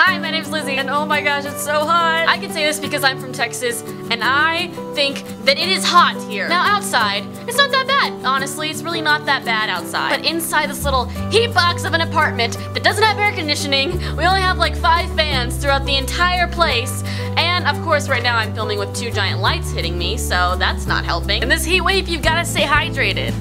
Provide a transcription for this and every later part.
Hi, my name's Lizzie, and oh my gosh, it's so hot. I can say this because I'm from Texas, and I think that it is hot here. Now outside, it's not that bad. Honestly, it's really not that bad outside. But inside this little heat box of an apartment that doesn't have air conditioning, we only have like 5 fans throughout the entire place. And of course, right now I'm filming with 2 giant lights hitting me, so that's not helping. In this heat wave, you've gotta stay hydrated.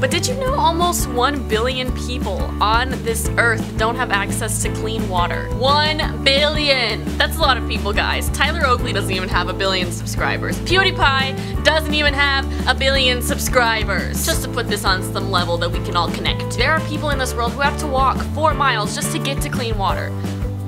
But did you know almost 1 billion people on this earth don't have access to clean water? 1 billion! That's a lot of people, guys. Tyler Oakley doesn't even have a billion subscribers. PewDiePie doesn't even have a billion subscribers. Just to put this on some level that we can all connect to. There are people in this world who have to walk 4 miles just to get to clean water.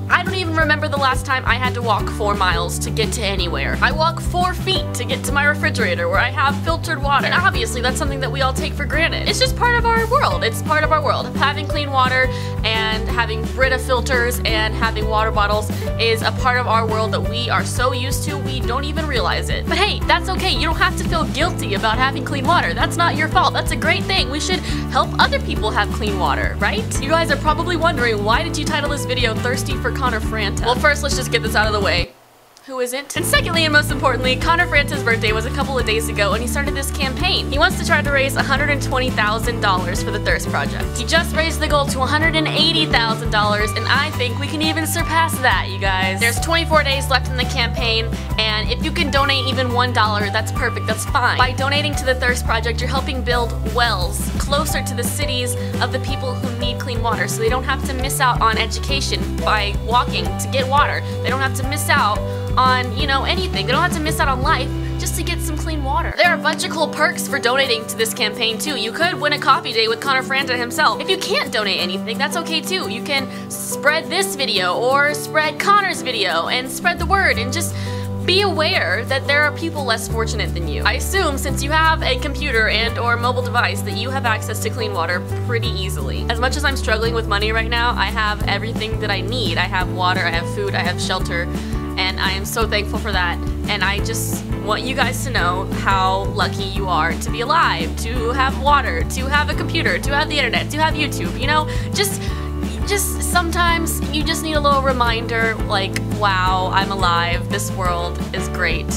I don't even remember the last time I had to walk 4 miles to get to anywhere. I walk 4 feet to get to my refrigerator where I have filtered water. And obviously that's something that we all take for granted. It's just part of our world. It's part of our world. Having clean water and having Brita filters and having water bottles is a part of our world that we are so used to we don't even realize it. But hey, that's okay. You don't have to feel guilty about having clean water. That's not your fault. That's a great thing. We should help other people have clean water, right? You guys are probably wondering, why did you title this video Thirsty for Connor Franta? Well, first, let's just get this out of the way. Who isn't? And secondly, and most importantly, Connor Franta's birthday was a couple of days ago, and he started this campaign. He wants to try to raise $120,000 for the Thirst Project. He just raised the goal to $180,000, and I think we can even surpass that, you guys. There's 24 days left in the campaign, and if you can donate even $1, that's perfect, that's fine. By donating to the Thirst Project, you're helping build wells closer to the cities of the people who need clean water, so they don't have to miss out on education by walking to get water. They don't have to miss out on, you know, anything. They don't have to miss out on life just to get some clean water. There are a bunch of cool perks for donating to this campaign too. You could win a coffee day with Connor Franta himself. If you can't donate anything, that's okay too. You can spread this video or spread Connor's video and spread the word and just be aware that there are people less fortunate than you. I assume since you have a computer and or mobile device that you have access to clean water pretty easily. As much as I'm struggling with money right now, I have everything that I need. I have water, I have food, I have shelter. And I am so thankful for that, and I just want you guys to know how lucky you are to be alive, to have water, to have a computer, to have the internet, to have YouTube, you know? Just sometimes you just need a little reminder, like, wow, I'm alive, this world is great,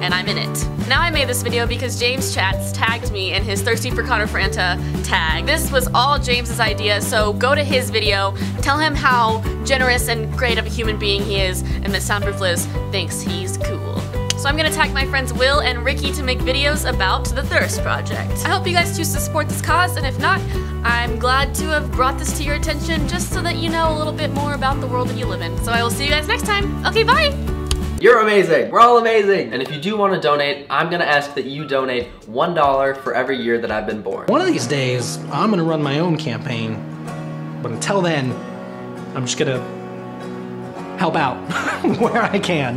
and I'm in it. Now I made this video because James Chats tagged me in his Thirsty for Connor Franta tag. This was all James's idea, so go to his video, tell him how generous and great of a human being he is, and that Soundproof Liz thinks he's cool. So I'm gonna tag my friends Will and Ricky to make videos about the Thirst Project. I hope you guys choose to support this cause, and if not, I'm glad to have brought this to your attention just so that you know a little bit more about the world that you live in. So I will see you guys next time. Okay, bye! You're amazing. We're all amazing. And if you do want to donate, I'm going to ask that you donate $1 for every year that I've been born. One of these days, I'm going to run my own campaign. But until then, I'm just going to help out where I can.